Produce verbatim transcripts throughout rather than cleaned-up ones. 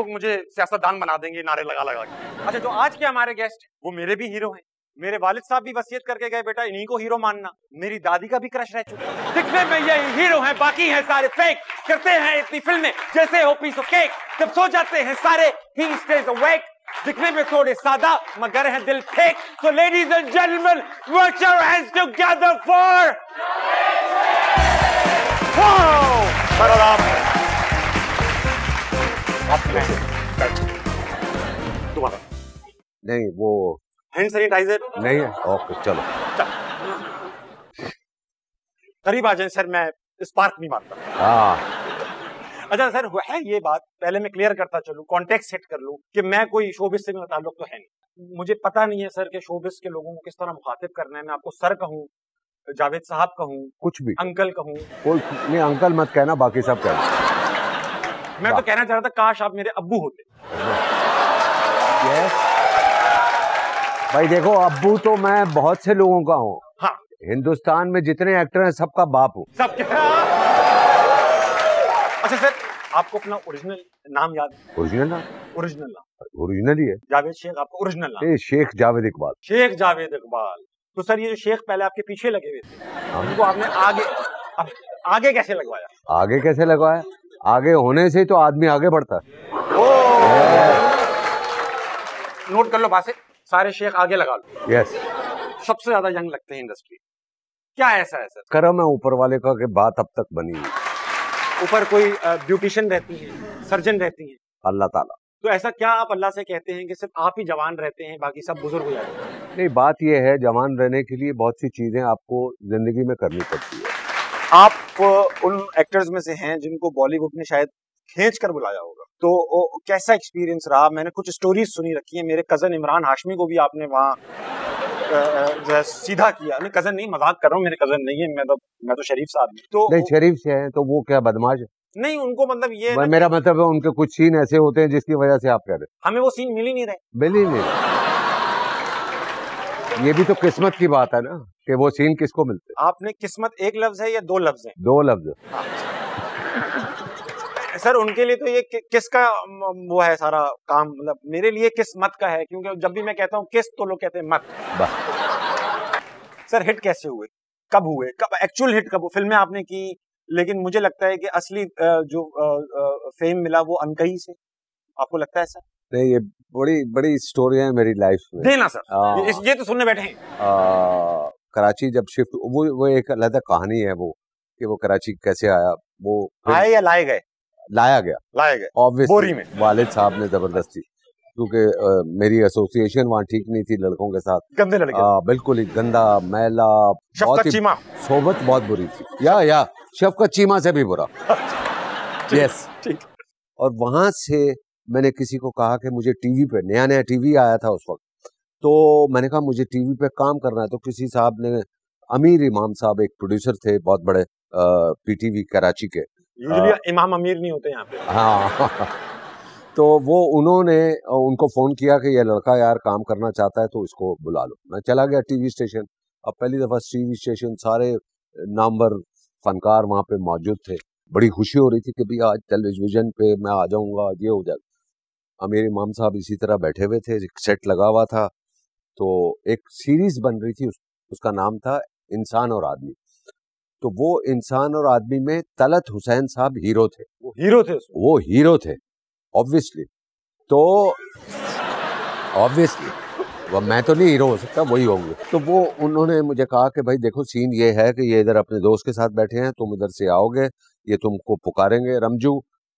लोग मुझे सियासतदान बना देंगे नारे लगा लगा के। अच्छा, जो आज के हमारे गेस्ट वो मेरे भी हीरो हैं। मेरे वालिद साहब भी वसीयत करके गए, बेटा इन्हीं को हीरो मानना। मेरी दादी का भी क्रश रह चुका। दिखने में ये हीरो हैं, बाकी हैं सारे फेक। करते हैं इतनी फिल्में जैसे हो पीस ऑफ केक, जब सो जाते हैं सारे ही स्टेज अवेक। दिखने में थोड़े सादा मगर है दिल फेक। So ladies and gentleman, work your hands together for तुम्हारा नहीं वो हैंड सैनिटाइजर नहीं है। ओके चलो करीब आ जाए सर, मैं स्पार्क नहीं मारता। हाँ अच्छा सर, है ये बात पहले मैं क्लियर करता चलूं, कॉन्टेक्स्ट सेट कर लूं कि मैं कोई शोबिस से मेरा ताल्लुक तो है नहीं। मुझे पता नहीं है सर कि शोबिस के लोगों को किस तरह मुखातिब करना है। मैं आपको सर कहूं, जावेद साहब कहूं, कुछ भी अंकल कहूं, कोई नहीं अंकल मत कहना, बाकी सब कहना। मैं तो कहना चाह रहा था काश आप मेरे अब्बू होते। yes. भाई देखो अब्बू तो मैं बहुत से लोगों का हूँ। हाँ। हिंदुस्तान में जितने एक्टर हैं सबका बाप हूँ। सब अच्छा सर, आपको अपना ओरिजिनल नाम याद है? ओरिजिनल नाम ओरिजिनल नाम ओरिजिनल ही है जावेद शेख। आपको ओरिजिनल नाम शेख जावेद इकबाल। शेख जावेद इकबाल। तो सर ये जो शेख पहले आपके पीछे लगे हुए थे, उनको आपने आगे आगे कैसे लगवाया? आगे कैसे लगवाया? आगे होने से तो आदमी आगे बढ़ता है। नोट कर लो बात, सारे शेख आगे लगा लो। यस, सबसे ज्यादा यंग लगते हैं इंडस्ट्री। क्या ऐसा है सर? करम है ऊपर वाले का कि बात अब तक बनी हुई। ऊपर कोई ब्यूटिशियन रहती है, सर्जन रहती है, अल्लाह ताला। तो ऐसा क्या आप अल्लाह से कहते हैं कि सिर्फ आप ही जवान रहते हैं, बाकी सब बुजुर्ग हो जाते हैं? नहीं, बात यह है जवान रहने के लिए बहुत सी चीजें आपको जिंदगी में करनी पड़ती है। आप उन एक्टर्स में से हैं जिनको बॉलीवुड ने शायद खींच कर बुलाया होगा, तो ओ, कैसा एक्सपीरियंस रहा? मैंने कुछ स्टोरीज सुनी रखी है, मेरे कजन इमरान हाशमी को भी आपने वहाँ जो है सीधा किया। नहीं कजन नहीं, मजाक कर रहा हूँ, मेरे कजन नहीं है, मैं तो मैं तो शरीफ साहब हूँ। तो नहीं शरीफ से है तो वो क्या बदमाश है? नहीं उनको मतलब ये मेरा मतलब है उनके कुछ सीन ऐसे होते हैं जिसकी वजह से आप कह रहे हैं हमें वो सीन मिल ही नहीं रहे। मिल ही नहीं रहे। ये भी तो किस्मत की बात है ना कि वो सीन किसको मिलते हैं। आपने किस्मत एक लफ्ज है या दो लफ्ज है? दो लफ्ज। सर उनके लिए तो ये कि, किसका वो है सारा काम, मतलब मेरे लिए किस्मत का है, क्योंकि जब भी मैं कहता हूँ किस तो लोग कहते हैं मत। सर हिट कैसे हुए, कब हुए, कब एक्चुअल हिट कब? फिल्में आपने की लेकिन मुझे लगता है कि असली जो फेम मिला वो अनकही से। आपको लगता है सर? नहीं, ये बड़ी बड़ी स्टोरी है मेरी लाइफ में। देना सर आ, ये, ये तो सुनने बैठे हैं। आ, कराची जब शिफ्ट, वो वो एक अलग कहानी है वो कि वो कराची कैसे आया। वो आए या लाए गए? लाया गया। लाया गया ऑब्वियसली बोरी में, वालिद साहब ने जबरदस्ती, क्योंकि मेरी एसोसिएशन वहाँ ठीक नहीं थी लड़कों के साथ। गंदे लड़के आ, बिल्कुल ही गंदा मैला, बहुत ही सोबत बहुत बुरी थी। या या शफकत चीमा से भी बुरा। यस ठीक। और वहाँ से मैंने किसी को कहा कि मुझे टीवी पे, नया नया टीवी आया था उस वक्त, तो मैंने कहा मुझे टीवी पे काम करना है। तो किसी साहब ने, अमीर इमाम साहब एक प्रोड्यूसर थे बहुत बड़े पीटीवी कराची के, यूजुअली इमाम अमीर नहीं होते यहाँ पे। हाँ तो वो उन्होंने उनको फ़ोन किया कि ये लड़का यार काम करना चाहता है तो इसको बुला लो। मैं चला गया टीवी स्टेशन। अब पहली दफ़ा टीवी स्टेशन, सारे नामवर फनकार वहाँ पे मौजूद थे। बड़ी खुशी हो रही थी कि भाई आज टेलीविज़न पे मैं आ जाऊँगा, ये हो जाएगा। अमीर इमाम साहब इसी तरह बैठे हुए थे, एक सेट लगा हुआ था। तो एक सीरीज़ बन रही थी, उस, उसका नाम था इंसान और आदमी। तो वो इंसान और आदमी में तलत हुसैन साहब हीरो थे। वो हीरो थे वो हीरो थे ऑब्वियसली। तो ऑब्वियसली वह मैं तो नहीं हीरो हो सकता, वही होंगे। तो वो उन्होंने मुझे कहा कि भाई देखो सीन ये है कि ये इधर अपने दोस्त के साथ बैठे हैं, तुम इधर से आओगे, ये तुमको पुकारेंगे रमजू,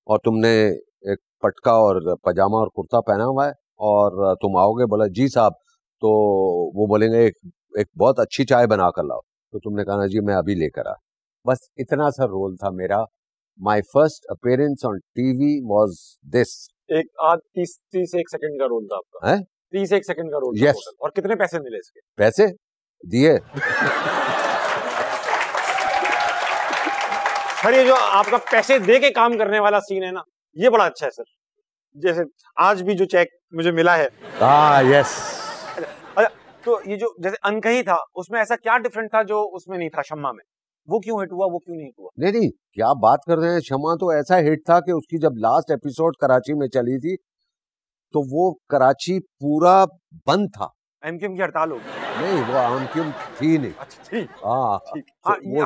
और तुमने एक पटका और पजामा और कुर्ता पहना हुआ है और तुम आओगे। बोला जी साहब। तो वो बोलेंगे एक एक बहुत अच्छी चाय बना कर लाओ। तो तुमने कहा जी मैं अभी लेकर आ। बस इतना सा रोल था मेरा। My first appearance on T V was this. एक आध तीस तीस एक सेकंड का रोल था आपका। है? तीस एक सेकंड का रोल। Yes. और कितने पैसे मिले इसके? पैसे दिए। सर ये जो आपका पैसे दे के काम करने वाला सीन है ना, ये बड़ा अच्छा है सर। जैसे आज भी जो चेक मुझे मिला है। हाँ यस। तो ये जो जैसे अनकही था उसमें ऐसा क्या डिफरेंट था जो उसमें नहीं था शम्मा में? वो क्यों हिट हुआ, वो क्यों नहीं हिट हुआ? नहीं नहीं, क्या बात कर रहे हैं, शमा तो ऐसा हिट था कि उसकी जब लास्ट एपिसोड कराची में चली थी तो वो कराची पूरा बंद था, एमक्यूएम की हड़ताल हो गई। नहीं, वो एमक्यूएम थी नहीं। अच्छा ठीक, हाँ ठीक,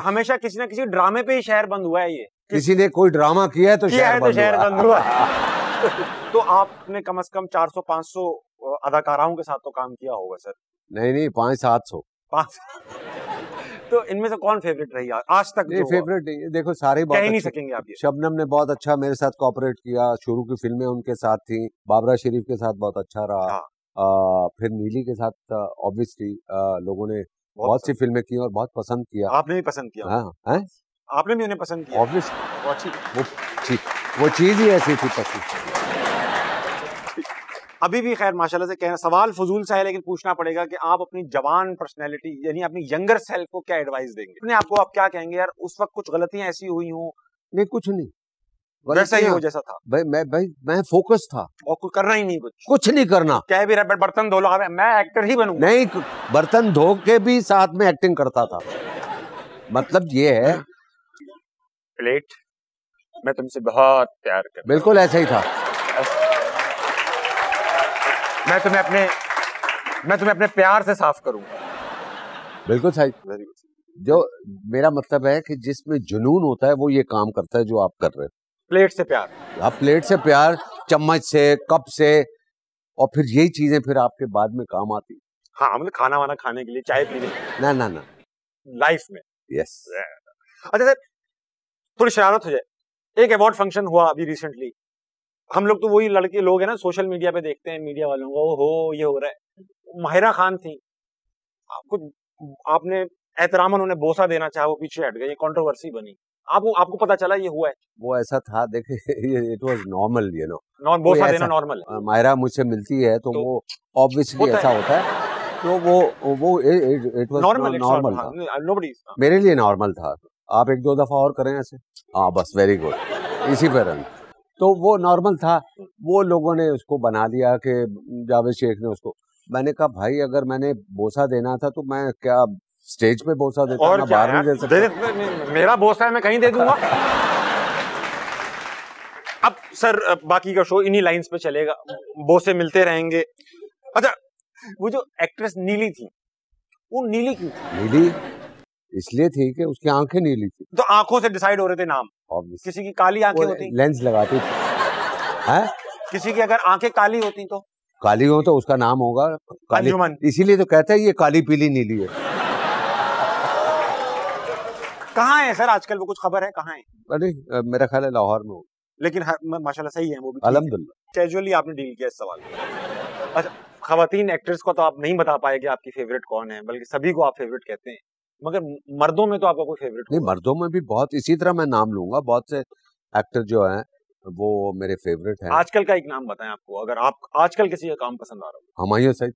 हमेशा किसी ना किसी ड्रामे पे ही शहर बंद हुआ है, ये किसी ने कोई ड्रामा किया है तो शहर बंद हुआ। तो आपने कम से कम चार सौ पाँच सौ अदाकाराओं के साथ तो काम किया होगा सर? नहीं नहीं, पाँच सात सौ पाँच। तो इनमें से कौन फेवरेट रही यार आज तक? नहीं, फेवरेट नहीं, देखो सारे कह ही नहीं सकेंगे आप। शबनम ने बहुत अच्छा मेरे साथ कोऑपरेट किया, शुरू की फिल्में उनके साथ थी, बाबरा शरीफ के साथ बहुत अच्छा रहा, आ, फिर नीली के साथ ऑब्वियसली लोगों ने बहुत सी फिल्में की और बहुत पसंद किया। आपने भी पसंद किया? हाँ, है? आपने भी उन्हें पसंद किया? ऑब्वियसली, वो ठीक, वो चीज ही ऐसी थी पसंद। अभी भी खैर माशाल्लाह से कहना सवाल फजूल सा है लेकिन पूछना पड़ेगा कि आप अपनी जवान पर्सनैलिटी यानी अपनी यंगर सेल्फ को क्या एडवाइस देंगे? अपने आपको आप क्या कहेंगे यार उस वक्त कुछ गलतियां ऐसी हुई हों? नहीं, कुछ नहीं, वैसा ही हो जैसा था भाई। मैं भाई मैं फोकस था और कुछ करना ही नहीं, कुछ कुछ नहीं करना, क्या भी रहा बर्तन धो लो, मैं एक्टर ही बनूं। नहीं, बर्तन धो के भी साथ में एक्टिंग करता था। मतलब ये है प्लेट, मैं तुमसे बहुत प्यार करता हूं। बिल्कुल ऐसा ही था। मैं तुम्हें अपने मैं तुम्हें अपने प्यार से साफ करूंगा। बिल्कुल सही, वेरी गुड। जो मेरा मतलब है कि जिसमें जुनून होता है वो ये काम करता है जो आप कर रहे हैं। प्लेट से प्यार, आप प्लेट से प्यार, चम्मच से, कप से, और फिर यही चीजें फिर आपके बाद में काम आती। हाँ, मतलब खाना वाना खाने के लिए, चाय पीने ना ना ना लाइफ में। यस। अच्छा सर, थोड़ी शरारत हो जाए, एक अवार्ड फंक्शन हुआ अभी रिसेंटली, हम लोग तो वही लड़के लोग हैं ना सोशल मीडिया पे देखते हैं मीडिया वालों को, ओहो ये हो रहा है। माहिरा खान थी, कुछ आपने एहतरामन उन्हें बोसा देना चाहा, वो पीछे हट गई, कंट्रोवर्सी बनी। आपको आपको पता चला ये हुआ है? वो ऐसा था, देखे it was normal, you know, बोसा देना नॉर्मल है। मायरा मुझसे मिलती है तो, तो वो ऑब्वियसली ऐसा होता है, तो वो वो इट वाज नॉर्मल नॉर्मल मेरे लिए नॉर्मल था। आप एक दो दफा और करें ऐसे, हाँ बस, वेरी गुड, इसी पर रन। तो वो नॉर्मल था, वो लोगों ने उसको बना लिया कि जावेद शेख ने उसको, मैंने कहा भाई अगर मैंने बोसा देना था तो मैं क्या स्टेज पे बोसा देता और ना बाहर में दे सकता? मेरा बोसा है, मैं कहीं दे दूंगा। अब सर बाकी का शो इन्हीं लाइंस पे चलेगा, बोसे मिलते रहेंगे। अच्छा, वो जो एक्ट्रेस नीली थी, वो नीली क्यों थी? नीली इसलिए थी कि उसकी आंखें नीली थी, तो आंखों से डिसाइड हो रहे थे नाम। Obviously. किसी की काली आंखें होती, लेंस लगाती थी, है? किसी की अगर आंखें काली होती तो काली हो तो उसका नाम होगा काली, इसीलिए तो कहते हैं ये काली पीली नीली है। कहाँ है सर आजकल वो, कुछ खबर है कहाँ है? अरे मेरा ख्याल है लाहौर में हो, लेकिन माशाल्लाह सही है वो भी, अल्हम्दुलिल्लाह। कैजुअली आपने डील किया इस सवाल को। अच्छा, खवातीन एक्ट्रेस को तो आप नहीं बता पाए कि आपकी फेवरेट कौन है, बल्कि सभी को आप फेवरेट कहते हैं, मगर मर्दों में तो आपका कोई फेवरेट नहीं? मर्दों में भी बहुत, इसी तरह मैं नाम लूंगा, बहुत से एक्टर जो हैं वो मेरे फेवरेट हैं। आजकल का एक नाम बताएं आपको, अगर आप आजकल किसी का काम पसंद आ रहा हो। हमायूं सईद।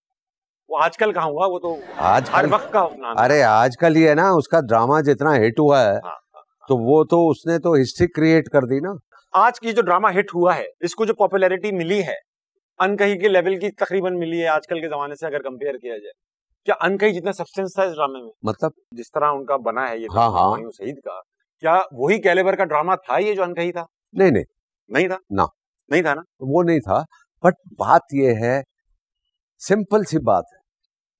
वो आजकल कहाँ हुआ, वो तो आजकल, हर वक्त का नाम। अरे आजकल ही है ना, उसका ड्रामा जितना हिट हुआ है, हाँ, हाँ, तो वो तो उसने तो हिस्ट्री क्रिएट कर दी ना। आज की जो ड्रामा हिट हुआ है, इसको जो पॉपुलैरिटी मिली है, अनकही के लेवल की तकरीबन मिली है आजकल के जमाने से अगर कंपेयर किया जाए। क्या अनकही जितना सब्सटेंस था इस ड्रामे में, मतलब जिस तरह उनका बना है ये, हाँ हाँ, हुमायूं सईद का, क्या वही कैलिबर का ड्रामा था ये जो अनकही था? नहीं नहीं नहीं था ना, नहीं था ना, वो नहीं था। बट बात ये है, सिंपल सी बात है,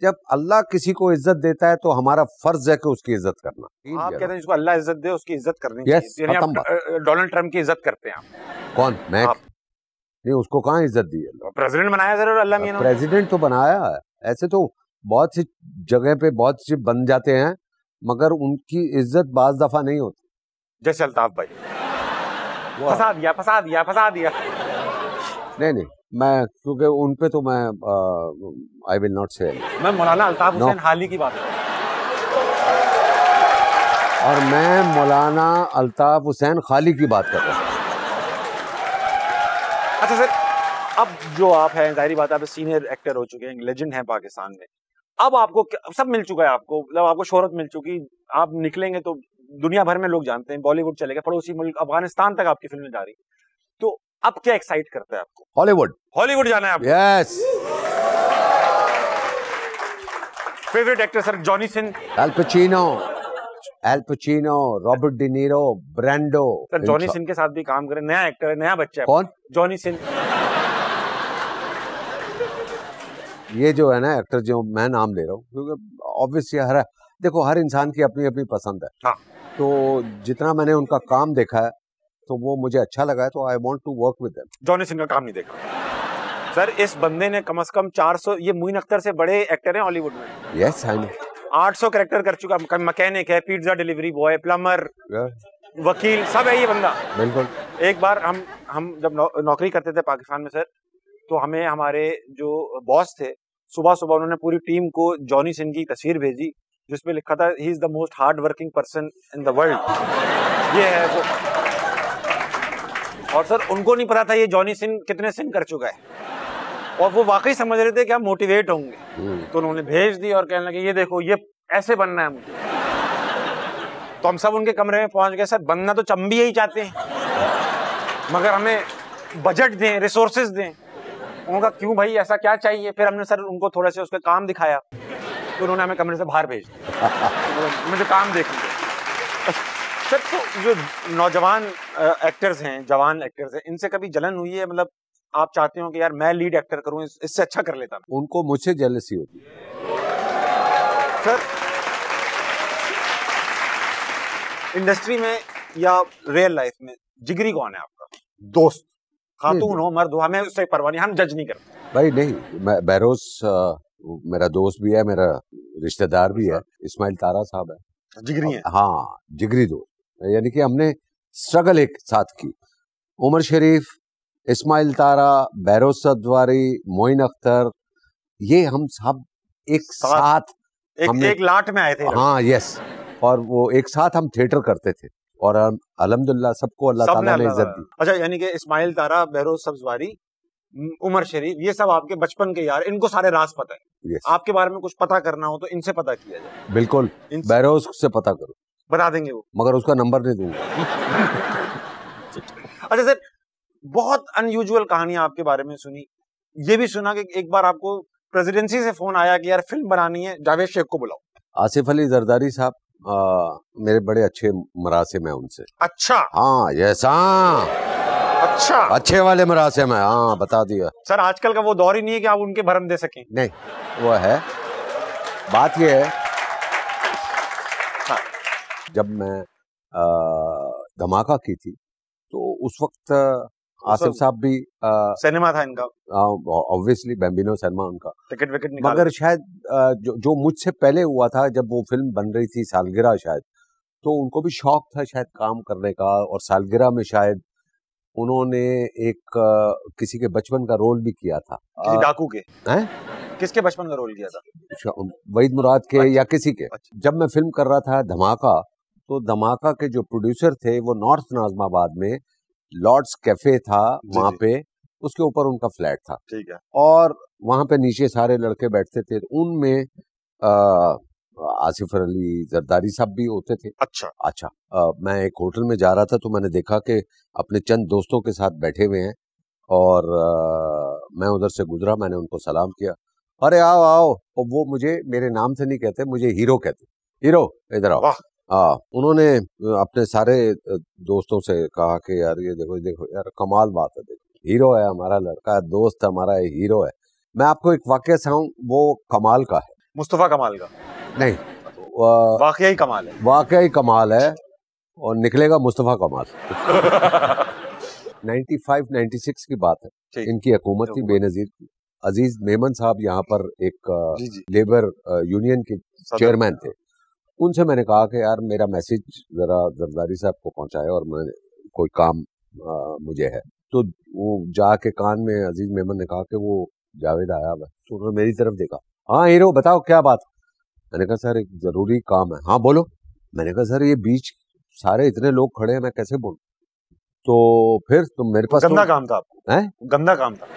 जब अल्लाह किसी को इज्जत देता है तो हमारा फर्ज है कि उसकी इज्जत करना। आप कहते हैं जिसको अल्लाह इज्जत दे उसकी इज्जत करनी चाहिए, यानी डोनाल्ड ट्रम्प की इज्जत करते हैं आप? कौन मैं? नहीं, उसको कहाँ इज्जत दी है, प्रेसिडेंट बनाया सर, और अल्लाह मियां प्रेसिडेंट तो बनाया है। ऐसे तो बहुत सी जगह पे बहुत सी बन जाते हैं मगर उनकी इज्जत बाज दफा नहीं होती, जैसे अल्ताफ भाई, फसा दिया फसा दिया फसा दिया। नहीं नहीं, मैं क्योंकि उन पे तो मैं आई विल नॉट से, मैं मौलाना अल्ताफ हुसैन no. हाल ही की बात कर रहा हूं, और मैं मौलाना अल्ताफ हुसैन खाली की बात कर रहा हूँ। अच्छा सर, अब जो आप हैं, जाहिर बात आप सीनियर एक्टर हो चुके हैं, लेजेंड हैं पाकिस्तान में, अब आपको सब मिल चुका है, आपको मतलब आपको शोहरत मिल चुकी, आप निकलेंगे तो दुनिया भर में लोग जानते हैं, बॉलीवुड चलेगा, पड़ोसी मुल्क अफगानिस्तान तक आपकी फिल्में जा रही, तो अब क्या एक्साइट करता है आपको? हॉलीवुड, हॉलीवुड जाना है आपको? Yes. Favourite actor sir? Johnny Sins, Al Pacino, Al Pacino, Robert De Niro, Brando. Sir Johnny Singh के साथ भी काम करें, नया एक्टर है, नया बच्चा है। कौन? जॉनी सिंह। ये जो है ना एक्टर जो मैं नाम ले रहा हूँ, क्योंकि ऑब्वियसली हर देखो हर इंसान की अपनी अपनी पसंद है। हाँ। तो जितना मैंने उनका काम देखा है तो वो मुझे अच्छा लगा है, तो I want to work with them. Johnny Singh का काम नहीं देखा सर, इस बंदे ने कम से कम चार सौ, ये मोइन अख्तर से बड़े एक्टर हैं हॉलीवुड में। Yes I know. आठ सौ कैरेक्टर कर चुका, मैकेनिक है, पिज्जा डिलीवरी बॉय, प्लम्बर, वकील, सब है ये बंदा। बिल्कुल। एक बार हम हम जब नौ, नौकरी करते थे पाकिस्तान में सर, तो हमें हमारे जो बॉस थे, सुबह सुबह उन्होंने पूरी टीम को जॉनी सिंह की तस्वीर भेजी जिसमें लिखा था he is the most hard working person in the world. ये है वो। और सर उनको नहीं पता था ये जॉनी सिंह कितने सिंह कर चुका है, और वो वाकई समझ रहे थे कि हम मोटिवेट होंगे। तो उन्होंने भेज दी और कहने लगे ये देखो ये ऐसे बनना है मुझे। तो हम सब उनके कमरे में पहुंच गए, सर बनना तो चंबी ही चाहते हैं मगर हमें बजट दें, रिसोर्सेज दें। उन्होंने कहा क्यों भाई ऐसा क्या चाहिए। फिर हमने सर उनको थोड़ा सा उसका काम दिखाया तो उन्होंने हमें कमरे से बाहर भेज दिया। तो मुझे काम देखने दो सर। तो जो नौजवान एक्टर्स हैं, जवान एक्टर्स हैं, इनसे कभी जलन हुई है? मतलब आप चाहते हो कि यार मैं लीड एक्टर करूं, इससे अच्छा कर लेता। उनको मुझसे जेलसी होती सर। इंडस्ट्री में या रियल लाइफ में जिगरी कौन है आपका? दोस्त, खातून हो मर्द हो, हमें उससे परवाह नहीं, हम जज नहीं करते भाई। नहीं, बहरोज मेरा दोस्त भी है, मेरा रिश्तेदार भी है। इस्माइल तारा साहब है, जिगरी है। हाँ जिगरी दोस्त, यानी कि हमने स्ट्रगल एक साथ की। उमर शरीफ, इस्माइल तारा, बहरोज सब्जवारी, मोइन अख्तर, ये हम सब एक साथ एक, हमने, एक लाट में आए थे। हाँ यस। और वो एक साथ हम थिएटर करते थे और अल्हम्दुलिल्लाह सबको अल्लाह ताला ने इज्जत दी। अच्छा, यानी कि इस्माइल तारा, बहरोज सब्जवारी, उमर शरीफ, ये सब आपके बचपन के यार, इनको सारे राज पता है। आपके बारे में कुछ पता करना हो तो इनसे पता किया जाए। बिल्कुल, बहरोज से पता करो, बता देंगे वो, मगर उसका नंबर नहीं दूंगा। अच्छा सर, बहुत अनयूजुअल कहानियां आपके बारे में सुनी। ये भी सुना कि एक बार आपको प्रेसिडेंसी से फोन आया कि यार फिल्म बनानी है, जावेद शेख को बुलाओ। आसिफ अली जरदारी साहब मेरे बड़े अच्छे मरासिम हैं उनसे। अच्छा। हाँ यस। हाँ अच्छा, अच्छे वाले मरासिम हैं। हाँ बता दिया सर, आजकल का वो दौर ही नहीं है कि आप उनके भरम दे सकें। नहीं वो है, बात ये है। हाँ। जब मैं धमाका की थी तो उस वक्त आसिफ साहब भी आ, सिनेमा था इनका, ऑब्वियसली बेम्बिनो सिनेमा उनका। टिकट विकेट निकाल, मगर शायद आ, जो, जो मुझसे पहले हुआ था, जब वो फिल्म बन रही थी सालगिरह शायद, तो उनको भी शौक था शायद काम करने का। और सालगिरह में शायद उन्होंने एक आ, किसी के बचपन का रोल भी किया था, किसी डाकू के। हैं? किसके बचपन का रोल किया था? वहीद मुराद के या किसी के। जब मैं फिल्म कर रहा था धमाका, तो धमाका के जो प्रोड्यूसर थे वो नॉर्थ नाजमाबाद में लॉर्ड्स कैफे था, वहाँ पे उसके ऊपर उनका फ्लैट था। ठीक है। और वहाँ पे नीचे सारे लड़के बैठते थे, उनमें आसिफ अली जरदारी साहब भी होते थे। अच्छा अच्छा। आ, मैं एक होटल में जा रहा था तो मैंने देखा कि अपने चंद दोस्तों के साथ बैठे हुए हैं, और आ, मैं उधर से गुजरा, मैंने उनको सलाम किया, अरे आओ आओ। और वो मुझे मेरे नाम से नहीं कहते, मुझे हीरो कहते, हीरो इधर आओ। हाँ, उन्होंने अपने सारे दोस्तों से कहा कि यार ये देखो देखो यार कमाल बात है, देखो हीरो है हमारा लड़का, दोस्त हमारा है, हीरो है। मैं आपको एक वाक्य सुनाऊं, वो कमाल का है। मुस्तफा कमाल का नहीं, वाकई ही कमाल है, वाकई कमाल है, और निकलेगा मुस्तफा कमाल। नाइन्टी फाइव नाइन्टी सिक्स की बात है, इनकी हुकूमत थी बेनजीर की। अजीज मेमन साहब यहाँ पर एक जी जी। लेबर यूनियन के चेयरमैन थे। उनसे मैंने कहा कि यार मेरा मैसेज जरा जरदारी साहब को पहुंचाए, और मैं कोई काम आ, मुझे है। तो वो जाके कान में अजीज मेमन ने कहा कि वो जावेद आया हुआ है। तो उन्होंने मेरी तरफ देखा, हाँ हीरो बताओ क्या बात। मैंने कहा सर एक ज़रूरी काम है। हाँ बोलो। मैंने कहा सर ये बीच सारे इतने लोग खड़े हैं, मैं कैसे बोलूँ। तो फिर तुम मेरे पास गंदा तो... काम था आपको। है गंदा काम था,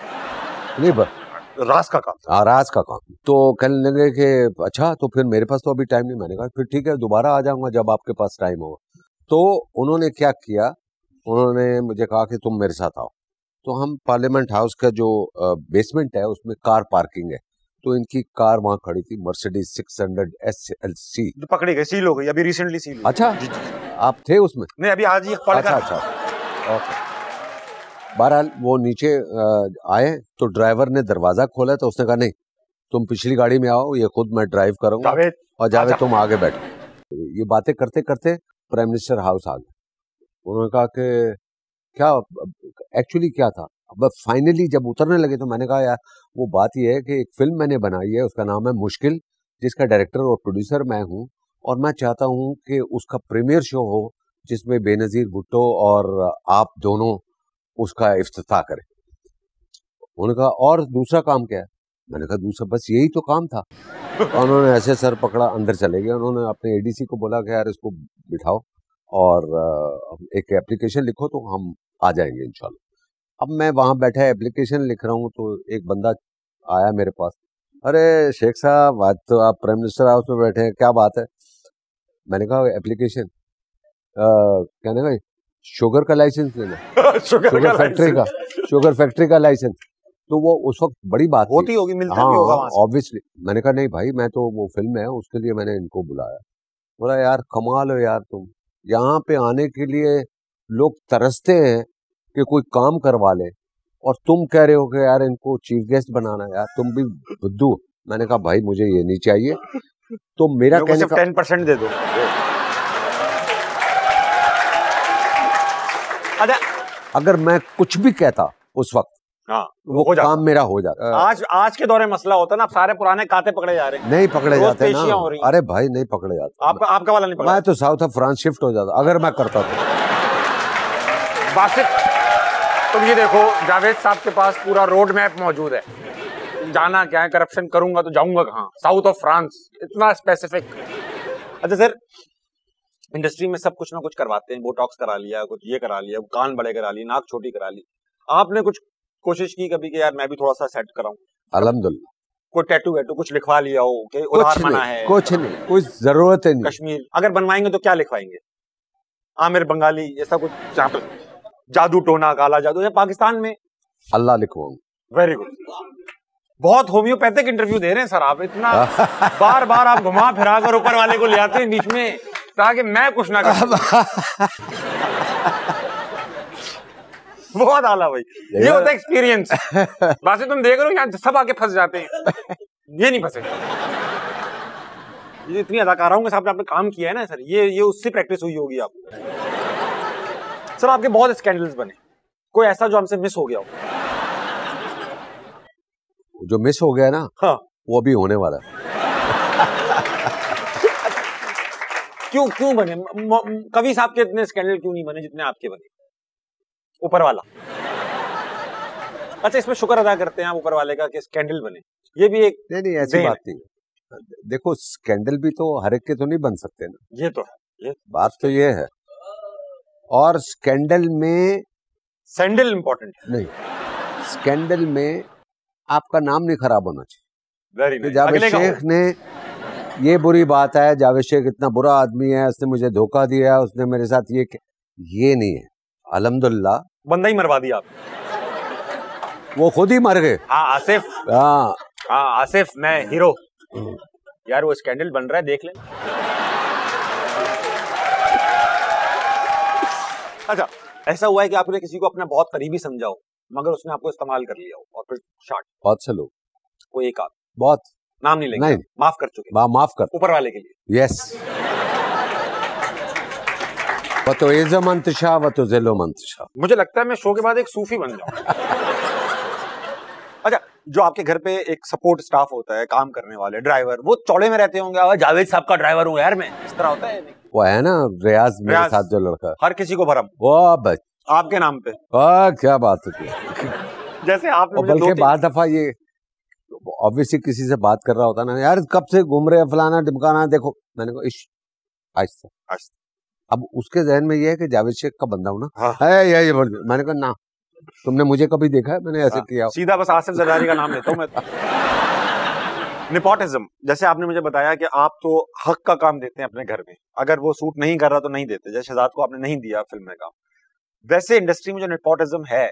नहीं बस राज का काम। हाँ राज का काम। तो कहने लगे कि अच्छा तो फिर मेरे पास तो अभी टाइम नहीं। मैंने कहा फिर ठीक है, दोबारा आ जाऊंगा जब आपके पास टाइम होगा। तो उन्होंने क्या किया, उन्होंने मुझे कहा कि तुम मेरे साथ आओ। तो हम पार्लियामेंट हाउस का जो बेसमेंट है उसमें कार पार्किंग है, तो इनकी कार वहाँ खड़ी थी, Mercedes six hundred S L C, तो पकड़ी गई, सील हो गई, अभी रिसेंटली सील। अच्छा, आप थे उसमें? नहीं, अभी आज ही पलटा। अच्छा, अच्छा, ओके। बहरहाल वो नीचे आए तो ड्राइवर ने दरवाजा खोला तो उसने कहा नहीं तुम पिछली गाड़ी में आओ, ये खुद मैं ड्राइव करूंगा और जावेद तुम आगे बैठो। ये बातें करते करते प्राइम मिनिस्टर हाउस आ गए। उन्होंने कहा कि क्या एक्चुअली क्या था। अब फाइनली जब उतरने लगे तो मैंने कहा यार वो बात यह है कि एक फिल्म मैंने बनाई है, उसका नाम है मुश्किल, जिसका डायरेक्टर और प्रोड्यूसर मैं हूँ, और मैं चाहता हूँ कि उसका प्रीमियर शो हो जिसमें बेनज़ीर भुट्टो और आप दोनों उसका इफ्तिताह करें। उन्होंने कहा और दूसरा काम क्या है? मैंने कहा दूसरा बस यही तो काम था। उन्होंने ऐसे सर पकड़ा, अंदर चले गए। उन्होंने अपने एडीसी को बोला कि यार इसको बिठाओ और एक एप्लीकेशन लिखो तो हम आ जाएंगे इंशाल्लाह। अब मैं वहाँ बैठा एप्लीकेशन लिख रहा हूँ तो एक बंदा आया मेरे पास, अरे शेख साहब आज तो आप प्राइम मिनिस्टर हाउस में बैठे हैं, क्या बात है? मैंने कहा एप्लीकेशन कहने का शुगर का लाइसेंस लेना, शुगर फैक्ट्री का शुगर फैक्ट्री का लाइसेंस। तो वो उस वक्त बड़ी बात होती होगी, मिलता हाँ, भी होगा ऑब्वियसली। मैंने कहा नहीं भाई, मैं तो वो फिल्म है उसके लिए मैंने इनको बुलाया। बोला यार कमाल हो यार, तुम यहाँ पे आने के लिए लोग तरसते हैं कि कोई काम करवा ले और तुम कह रहे हो कि यार इनको चीफ गेस्ट बनाना, यार तुम भी बुद्धू। मैंने कहा भाई मुझे ये नहीं चाहिए, तो मेरा कहने का दस परसेंट दे दो। अगर मैं कुछ भी कहता उस वक्त हाँ, वो, वो काम मेरा हो जाता। आज आज के दौरे मसला होता है ना, सारे पुराने काते पकड़े जा रहे हैं। नहीं पकड़े जाते ना, अरे भाई नहीं पकड़े जाते। आपका आपका वाला नहीं पकड़ा? मैं तो साउथ फ्रांस शिफ्ट हो जाता अगर मैं करता तो। तुम ये देखो जावेद साहब के पास पूरा रोड मैप मौजूद है, जाना क्या है, करप्शन करूंगा तो जाऊंगा कहाँ, साउथ ऑफ फ्रांस, इतना स्पेसिफिक। अच्छा सर, इंडस्ट्री में सब कुछ ना कुछ करवाते हैं, बोटॉक्स करा लिया, कुछ ये करा लिया, कान बड़े करा लिए, नाक छोटी करा ली। आपने कुछ कोशिश की कभी कि यार मैं भी थोड़ा सा सेट कराऊं? अल्हम्दुलिल्लाह कोई टैटू वैटू कुछ लिखवा लिया हो कि उधार मना है? कुछ नहीं, कोई जरूरत नहीं। कश्मीर अगर बनवाएंगे तो क्या लिखवाएंगे? आमिर बंगाली ऐसा कुछ, जादू टोना, काला जादू, या पाकिस्तान में अल्लाह लिखवाऊंगा। वेरी गुड, बहुत होम्योपैथिक इंटरव्यू दे रहे हैं सर आप, इतना बार बार आप घुमा फिरा कर ऊपर वाले को ले आते हैं बीच में ताकि मैं कुछ ना कर। बहुत आला भाई, ये होता है एक्सपीरियंस। वैसे तुम देख रहे हो यहाँ सब आके फंस जाते हैं, ये नहीं फंसे। ये इतनी अदाकाराओं के साथ आपने काम किया है ना सर, ये ये उससे प्रैक्टिस हुई होगी आपको। सर आपके बहुत स्कैंडल्स बने, कोई ऐसा जो हमसे मिस हो गया हो? जो मिस हो गया ना हाँ, वो अभी होने वाला है। क्यों क्यों बने कवि साहब के इतने स्कैंडल? क्यों नहीं बने जितने आपके बने ऊपर वाला? अच्छा, इसमें शुक्र अदा करते हैं आप ऊपर वाले का कि स्कैंडल बने, ये भी एक नहीं नहीं ऐसी बात नहीं। देखो स्कैंडल भी तो हर एक के तो नहीं बन सकते ना, ये तो है, ये बात तो ये है। और स्कैंडल में सैंडल इम्पोर्टेंट है। नहीं, स्कैंडल में आपका नाम नहीं खराब होना चाहिए। तो जावेद शेख ने ये बुरी बात है, जावेद शेख इतना बुरा आदमी है, उसने मुझे धोखा दिया, उसने मेरे साथ ये ये नहीं है। अल्हम्दुलिल्लाह बंदा ही मरवा दिया आप, वो खुद ही मर गए। हाँ आसिफ, हाँ हाँ आसिफ, मैं हीरो यार, वो स्कैंडल बन रहा है देख ले। अच्छा, ऐसा हुआ है कि आपने किसी को अपना बहुत करीबी समझा हो मगर उसने आपको इस्तेमाल कर लिया हो और फिर शार्ट? बहुत से लोग, कोई एक आध, बहुत नाम नहीं लेंगे, माफ कर चुके, माफ कर ऊपर वाले के लिए। यस, तो मंतशा व तो जेलो मंतशा। मुझे लगता है मैं शो के बाद एक सूफी बन जाऊं। अच्छा, जो आपके घर पे एक सपोर्ट स्टाफ होता है, काम करने वाले ड्राइवर, वो चौड़े में रहते होंगे, जावेद साहब का ड्राइवर हूँ यार मैं, इस तरह होता है? वो है ना रियाज, मेरे साथ जो लड़का, हर किसी को भरम, वो बस आपके नाम पे। आ, क्या बात होती है। जैसे आप बल्कि बार दफा ये ऑब्वियसली किसी से बात कर रहा होता ना, यार कब से घूम रहे फलाना ढिमकाना, देखो मैंने कहा इश्क आहिस्ता आहिस्ता। अब उसके जहन में ये है कि जावेद शेख का बंदा हूं ना हाँ। है ये, ये मैंने कहा ना तुमने मुझे कभी देखा है मैंने ऐसे हाँ। किया सीधा बस आसिफ जरदारी का नाम लेता हूं मैं। नेपोटिज्म, जैसे आपने मुझे बताया कि आप तो हक का काम देते हैं अपने घर में, अगर वो सूट नहीं कर रहा तो नहीं देते, जैसे शहजाद को आपने नहीं दिया फिल्म में काम, वैसे इंडस्ट्री में जो नेपोटिज्म है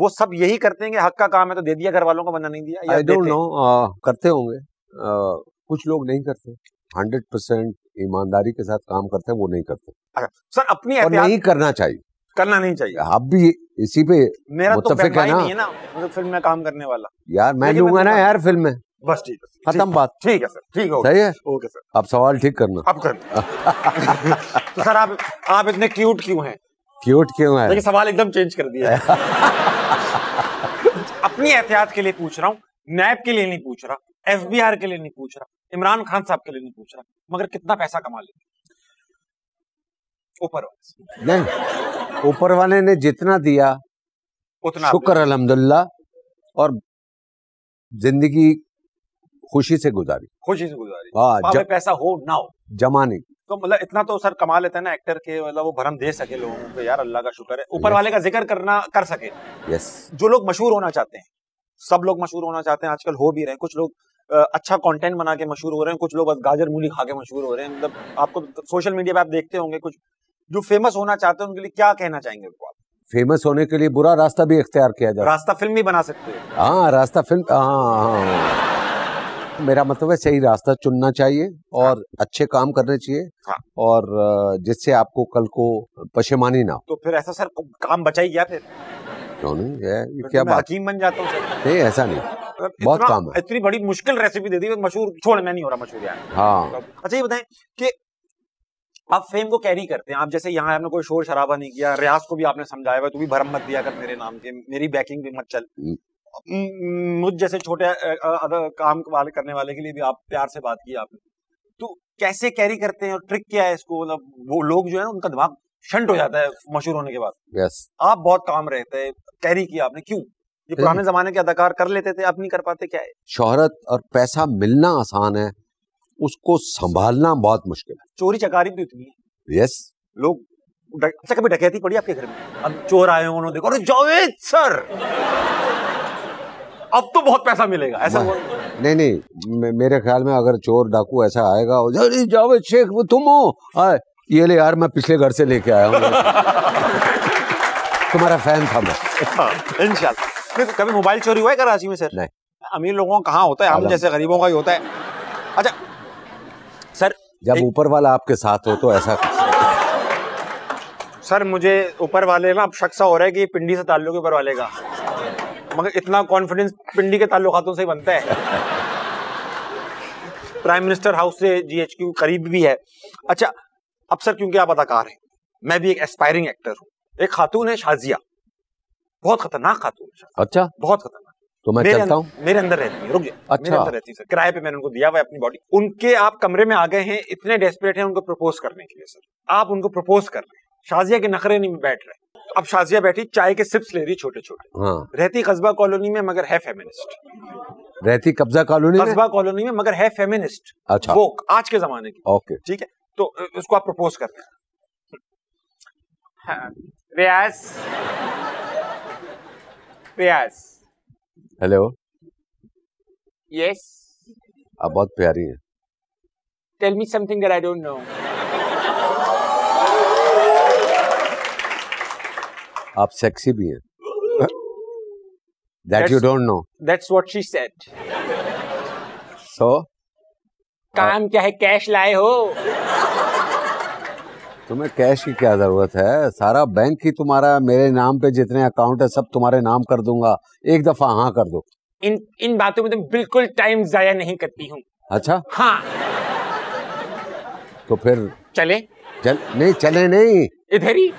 वो सब यही करते हैं कि हक का काम है तो दे दिया, घर वालों को मना नहीं दिया, आई डोंट नो, करते होंगे uh, कुछ लोग नहीं करते, हंड्रेड परसेंट ईमानदारी के साथ काम करते हैं वो नहीं करते। अच्छा सर अपनी और नहीं करना चाहिए, करना नहीं चाहिए। आप भी इसी पे मेरा तो नहीं है ना, मतलब फिल्म में काम करने वाला यार मैं लूंगा ना यार फिल्म में, बस ठीक है खत्म बात। ठीक है सर, ठीक है सही है, ओके सर आप सवाल ठीक करना, अब करना। तो सर आप आप इतने क्यूट क्यों हैं? क्यूट क्यों है? सवाल एकदम चेंज कर दिया है। अपनी एहतियात के लिए पूछ रहा हूँ, नैब के लिए नहीं पूछ रहा, एफ बी आर के लिए नहीं पूछ रहा, इमरान खान साहब के लिए नहीं पूछ रहा, मगर कितना पैसा कमा लेते ऊपर वाले? नहीं, ऊपर वाले ने जितना दिया उतना शुक्र अल्हम्दुलिल्लाह, और जिंदगी खुशी से गुजारी, खुशी से गुजारी। हाँ, पैसा हो ना हो जमा नहीं, तो मतलब इतना तो सर कमा लेते हैं ना एक्टर के, मतलब वो भरम दे सके लोगों को, यार अल्लाह का शुक्र है। ऊपर वाले का जिक्र करना कर सके। यस, जो लोग मशहूर होना चाहते हैं, सब लोग मशहूर होना चाहते हैं, आजकल हो भी रहे हैं, कुछ लोग अच्छा कंटेंट बना के मशहूर हो रहे हैं, कुछ लोग गाजर मूली खा के मशहूर हो रहे हैं, मतलब आपको सोशल मीडिया पे आप देखते होंगे, कुछ जो फेमस होना चाहते हैं उनके लिए क्या कहना चाहेंगे उनको आप? फेमस होने के लिए बुरा रास्ता भी इख्तियार किया जाए, रास्ता फिल्म भी बना सकते हैं। हाँ रास्ता फिल्म, हाँ मेरा मतलब है सही रास्ता चुनना चाहिए और हाँ। अच्छे काम करने चाहिए हाँ। और जिससे आपको कल को पछेमानी ना हो। तो फिर ऐसा सर काम बचाई गया फिर क्यों नहीं है, ये क्या बात, हकीम बन जाता हूँ? नहीं ऐसा नहीं, बहुत काम है। इतनी बड़ी मुश्किल रेसिपी दे दी मशहूर, छोड़ मैं नहीं हो रहा मशहूर यार। हाँ अच्छा ये बताएं कि आप फेम को कैरी करते हैं, आप जैसे यहाँ आपने कोई शोर शराबा नहीं किया, रियाज को भी आपने समझाया हुआ तू भी भरम मत दिया कर मेरे नाम के, मेरी बैकिंग भी मत चल, मुझ जैसे छोटे अदर काम वाले करने वाले के लिए भी आप प्यार से बात की आपने, तो कैसे कैरी करते हैं और ट्रिक क्या है इसको? मतलब वो लोग जो है ना उनका दिमाग शंट हो जाता है मशहूर होने के बाद। yes. आप बहुत काम रहते हैं, कैरी किया आपने, क्यों? ये पुराने जमाने के अदाकार कर लेते थे, आप नहीं कर पाते, क्या है? शोहरत और पैसा मिलना आसान है, उसको संभालना बहुत मुश्किल है। चोरी चकारी भी उतनी है। यस लोग अच्छा कभी डकैती पड़ी आपके घर में, अब चोर आए उन्होंने देखो अरे जावेद सर अब तो बहुत पैसा मिलेगा, ऐसा नहीं? नहीं मेरे ख्याल में अगर चोर डाकू ऐसा आएगा जावेद शेख वो तुम हो, आ, ये ले यार मैं पिछले घर से लेके आया हूँ। तुम्हारा फैन था मैं। इंशाल्लाह। कभी मोबाइल चोरी हुआ है कराची में सर? नहीं। अमीर लोगों का कहाँ होता है, हम जैसे गरीबों का ही होता है। अच्छा सर जब ऊपर वाला आपके साथ हो तो ऐसा। सर मुझे ऊपर वाले ना अब शक हो रहा है कि पिंडी से ताल्लुक ऊपर वाले का, मगर इतना कॉन्फिडेंस पिंडी के ताल्लुकातों से ही बनता है। प्राइम मिनिस्टर हाउस से जीएचक्यू करीब भी है। अच्छा अब सर क्योंकि आप अदाकार हैं, मैं भी एक एस्पायरिंग एक्टर हूँ, एक खातून है शाजिया, बहुत खतरनाक खातून है। अच्छा बहुत खतरनाक, तो मैं चलता हूँ, मेरे अंदर रहती है, रुक जाए। अच्छा। मेरे अंदर रहती है सर, किराए पे मैंने उनको दिया हुआ है अपनी बॉडी। उनके आप कमरे में आ गए हैं, इतने डेस्परेट है उनको प्रपोज करने के लिए सर, आप उनको प्रपोज कर रहे हैं, शाजिया के नखरे नहीं बैठ रहे। तो अब शाजिया बैठी चाय के सिप्स ले रही छोटे छोटे। हाँ। रहती कस्बा कॉलोनी में मगर है फेमिनिस्ट, रहती कब्जा कॉलोनी कस्बा कॉलोनी में मगर है फेमिनिस्ट। अच्छा। वो आज के जमाने की। ओके ठीक है, तो उसको आप प्रपोज करते हैं। हाँ। रियाज रियाज हेलो यस, आप बहुत प्यारी है, tell me something that I don't know. आप सेक्सी भी हैं। That you don't know. That's what she said. So? काम क्या है, कैश लाए हो? तुम्हें कैश की क्या जरूरत है, सारा बैंक ही तुम्हारा, मेरे नाम पे जितने अकाउंट है सब तुम्हारे नाम कर दूंगा, एक दफा हाँ कर दो। इन इन बातों में तुम तो बिल्कुल टाइम जाया नहीं करती हूँ। अच्छा हाँ तो फिर चले चल, नहीं चले नहीं इधर ही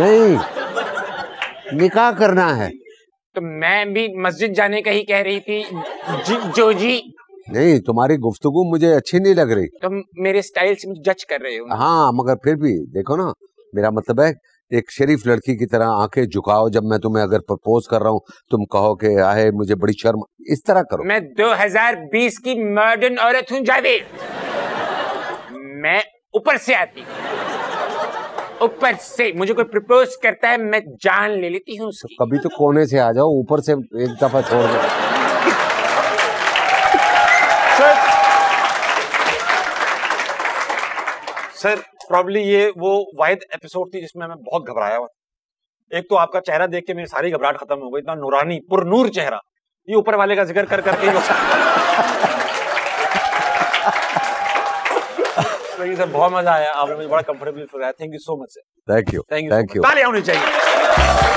नहीं, निकाह करना है तो मैं भी मस्जिद जाने का ही कह रही थी। जी, जो जी नहीं तुम्हारी गुफ्तगू मुझे अच्छी नहीं लग रही, तुम मेरे स्टाइल से मुझे जज कर रहे हो। हाँ मगर फिर भी देखो ना, मेरा मतलब है एक शरीफ लड़की की तरह आंखें झुकाओ, जब मैं तुम्हें अगर प्रपोज कर रहा हूँ तुम कहो कि आए मुझे बड़ी शर्म, इस तरह करो। मैं दो हज़ार बीस की मॉडर्न औरत हूँ जावेद, मैं ऊपर से आती, ऊपर से मुझे कोई प्रपोज करता है मैं जान ले लेती हूँ। कभी तो कोने से आ जाओ, ऊपर से एक दफा छोड़ दो। सर सर प्रॉब्ली ये वो वाहिद एपिसोड थी जिसमें मैं बहुत घबराया हुआ, एक तो आपका चेहरा देख के मेरी सारी घबराहट खत्म हो गई, इतना नूरानी पुरनूर चेहरा। ये ऊपर वाले का जिक्र कर करके सर बहुत मजा आया, आपने मुझे बड़ा कंफर्टेबल फील कराया, thank you so much sir. Thank you, thank you, तालियां होनी चाहिए।